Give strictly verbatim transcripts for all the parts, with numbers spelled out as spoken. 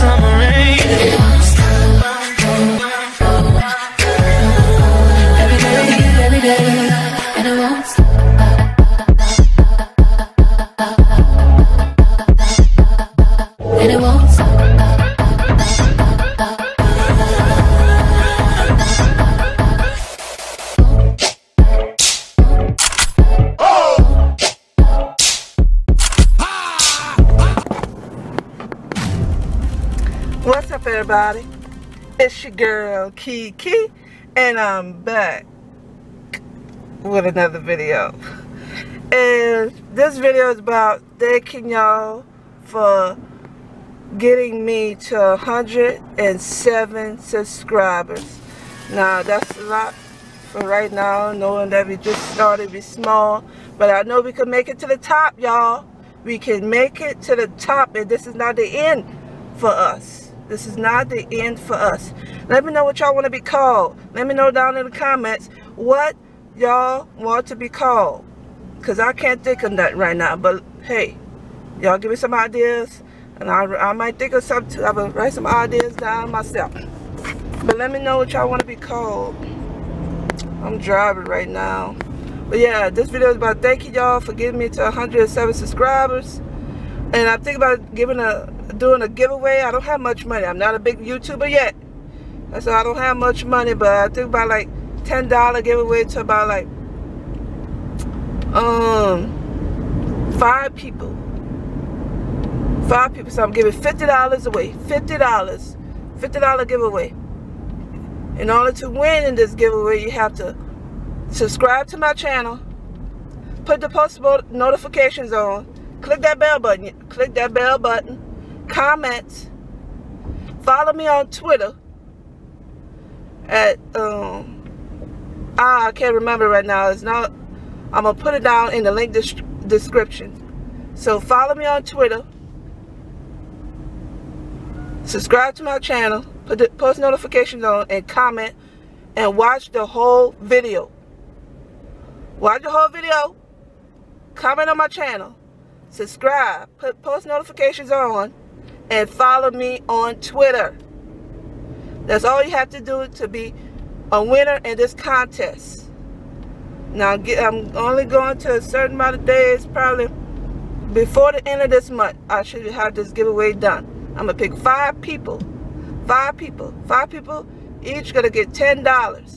summer rain. Every day, every day, and I won't stop. And it won't stop. What's up, everybody? It's your girl Kiki, and I'm back with another video. And this video is about thanking y'all for getting me to one hundred seven subscribers. Now, that's a lot for right now, knowing that we just started, we small, but I know we can make it to the top, y'all. We can make it to the top, and this is not the end for us. This is not the end for us. Let me know what y'all want to be called. Let me know down in the comments what y'all want to be called, because I can't think of that right now. But hey, y'all give me some ideas, and I, I might think of something. I will write some ideas down myself. But let me know what y'all want to be called. I'm driving right now. But yeah, this video is about thanking y'all for getting me to one hundred seven subscribers. And I'm thinking about giving a, doing a giveaway. I don't have much money. I'm not a big YouTuber yet. So I don't have much money. But I think about like ten dollar giveaway to about like um, five people. Five people, so I'm giving fifty dollars away. fifty dollars. fifty dollar giveaway. In order to win in this giveaway, you have to subscribe to my channel, put the post notifications on, click that bell button, click that bell button, comment, follow me on Twitter at, um, ah, I can't remember right now. It's not, I'm going to put it down in the link description. So follow me on Twitter. Subscribe to my channel, put the post notifications on, and comment, and watch the whole video. Watch the whole video, comment on my channel, subscribe, put post notifications on, and follow me on Twitter. That's all you have to do to be a winner in this contest. Now, I'm only going to a certain amount of days, probably before the end of this month, I should have this giveaway done. I'm gonna pick five people, five people, five people, each gonna get ten dollars.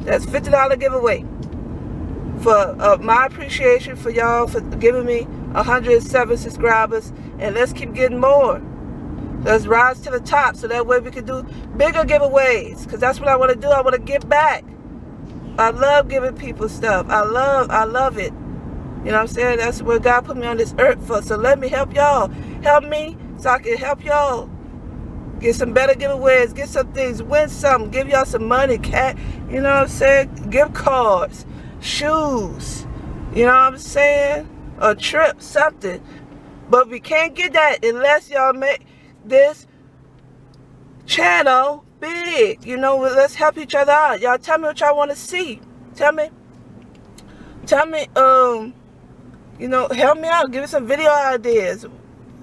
That's fifty dollar giveaway for uh, my appreciation for y'all for giving me one hundred seven subscribers, and let's keep getting more. Let's rise to the top, so that way we can do bigger giveaways, because that's what I wanna do. I wanna give back. I love giving people stuff. I love, I love it. You know what I'm saying? That's what God put me on this earth for. So let me help y'all. Help me so I can help y'all. Get some better giveaways. Get some things. Win some. Give y'all some money. Cat, you know what I'm saying? Gift cards. Shoes. You know what I'm saying? A trip. Something. But we can't get that unless y'all make this channel big. You know, let's help each other out. Y'all tell me what y'all want to see. Tell me. Tell me, um... you know, help me out. Give me some video ideas.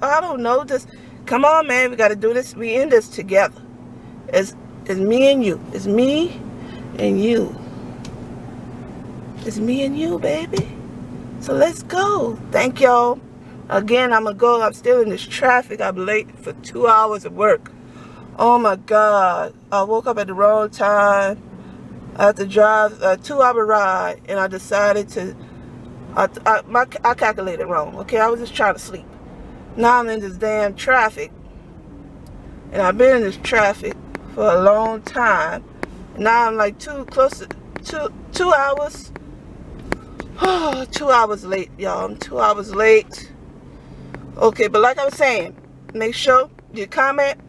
I don't know. Just come on, man. We got to do this. We in this together. It's, it's me and you. It's me and you. It's me and you, baby. So let's go. Thank y'all. Again, I'm going to go. I'm still in this traffic. I'm late for two hours of work. Oh, my God. I woke up at the wrong time. I had to drive a two hour ride, and I decided to... I, I, my, I calculated wrong, okay? I was just trying to sleep. Now I'm in this damn traffic. And I've been in this traffic for a long time. Now I'm like two, close to two, two hours. Oh, two hours late, y'all. I'm two hours late. Okay, but like I was saying, make sure you comment,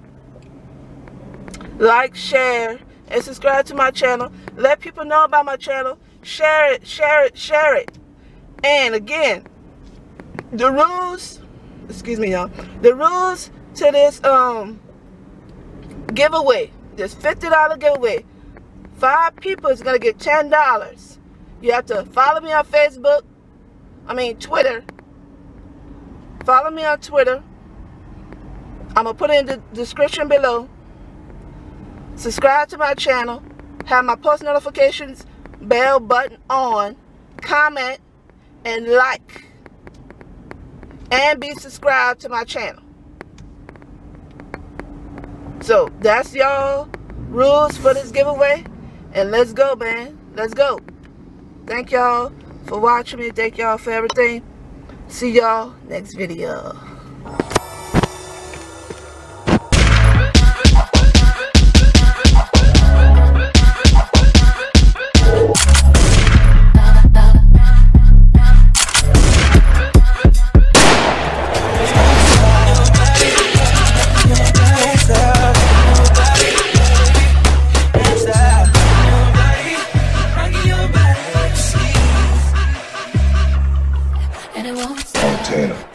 like, share, and subscribe to my channel. Let people know about my channel. Share it, share it, share it. And again, the rules, excuse me y'all, the rules to this um giveaway, this fifty dollar giveaway, five people is going to get ten dollars. You have to follow me on Facebook, I mean Twitter, follow me on Twitter, I'm going to put it in the description below. Subscribe to my channel. Have my post notifications bell button on. Comment and like. And be subscribed to my channel. So that's y'all rules for this giveaway. And let's go, man. Let's go. Thank y'all for watching me. Thank y'all for everything. See y'all next video. Montana.